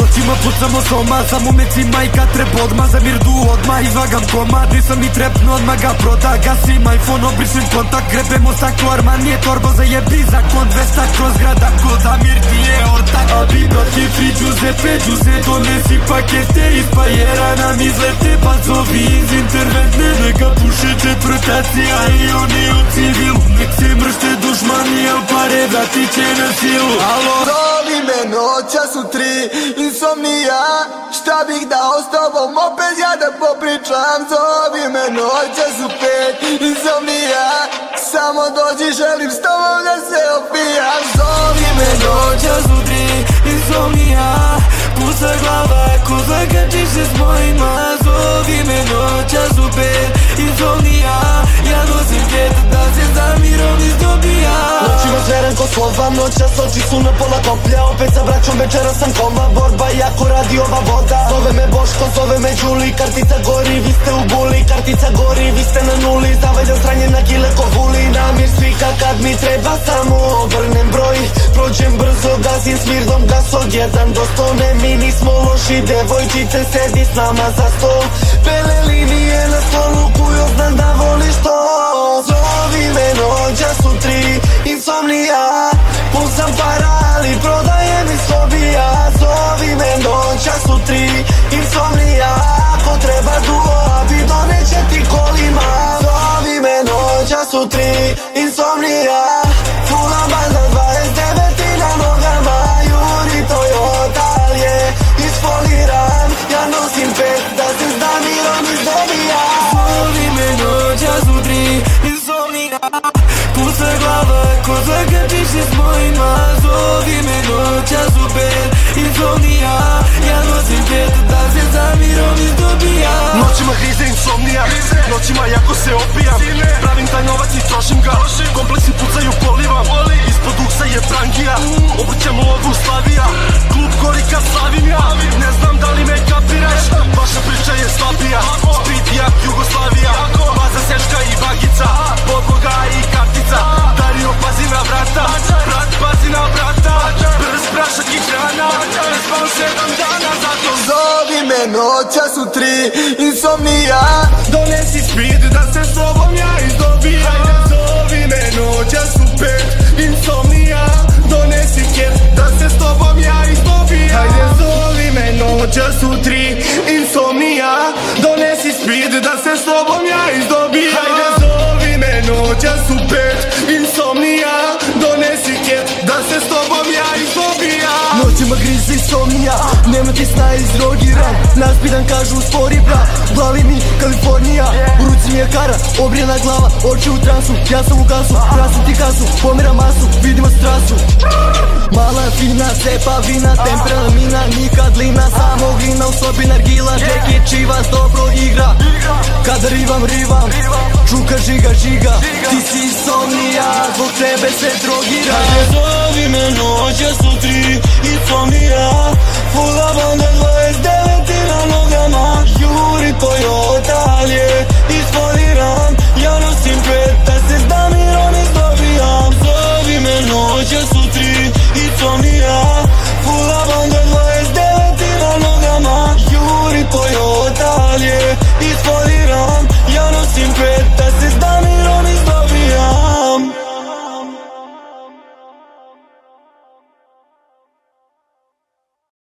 Noćima pucamo soma, sa momecima i katre podma. Za mir du odma, izvagam komad. Nisam ni trepno, odmah ga proda. Gasim iPhone, obrišim kontakt. Grepemo sako, Arman je torbo, zajebi zakon. 200 kroz grada, koda mir ti je ortak. A bibrat je tri džuze, pet džuze. Donesi pakete iz pajera, nam izlete. Pa zovi iz interventne, neka puše četvrtacija. I oni u civilu, nek se mršte dušmani. Al pare vrati će na silu. Alo! Noća su tri, insomnija. Šta bih dao s tobom opet ja da popričam. Zovi me, noća su pet, insomnija. Samo dođi, želim s tobom da se opijam. Zovi me, noća su tri, insomnija. Pusa glava, ko zakačiš se s mojima. Zovi me, noća su pet, insomnija. Ja nosim kjet da se za mirom izdobijam. Veren ko slova, noćas oči su na pola koplja. Opet sa braćom večera sam koma. Borba jako radi ova voda. Zove me Boško, zove me Đuli. Kartica gori, vi ste u buli. Kartica gori, vi ste na nuli. Zavaljan sranjen na kile ko vuli. Namir svika kad mi treba, samo obrnem broj. Prođem brzo, gazim s mirdom gas od 1 do 100. Ne, mi nismo loši, devojčice sedi s nama za sto. Bele linije na stolu, kujo znam da voliš to. Zovi me, noća su tri, insomnija. Pun sam para, ali prodaje mi slobija. Zovi me, noća su tri, insomnija. Ako treba duo, a vi doneće ti kolima. Zovi me, noća su tri, insomnija. Fula banda 29 na nogama. Juri Toyota, ali je isfoliran. Ja nosim pet, da se znam i on izdobija. Zovi me, noća su tri, insomnija. Pusa glava, ko zakačiš se s mojima. Zovi me, noća su pet, insomnija. Ja nosim pet, da se za mirom izdobijam. Noćima grize insomnija, noćima jako se opijam. Pravim taj novac i trošim ga, kompleksi pucaju polivam. Ispod uksa je prangija, obrćam lovu Slavija. Klub korika slavim ja, ne znam da li me kapiraš. Vaša priča je slabija, Split jak Jugoslavija. Baza sečka i bagica, podloga i kartica. Dario pazi na vrata, brat pazi na vrata. Brz prašak i hrana, ne spavam 7 dana. Zato zovi me, noća su tri, insomnija. Donesi Split da se s tobom ja izdobijam. Hajde zovi me, noća su pet, insomnija. Donesi kjet da se s tobom ja izdobijam. Hajde zovi me, noća su tri, insomnija. Donesi Split da se s tobom ja izdobijam. Hajde zovi me, noća su pet, insomnija. Donesi kjet da se s tobom ja izdobijam. Noćima grize insomnija, nema ti sna izdrogiran. Naspidan kažu uspori bra, glavi mi Kalifornija. U ruci mi je kara, obrijena glava, oči u transu. Ja sam u gasu, prasim ti kasu, pomeram masu, vidim vas trasu. Mala fina, sepa vina, temperana mina, nikad lina. Samo glina, usobina argila, Žeki Čivas dobro igra. Kada rivam, čuka žiga. Ti si insomnija, zbog tebe se drogira. Hajde zovi me, noća su tri, insomnija. Fula banda 29 na nogama.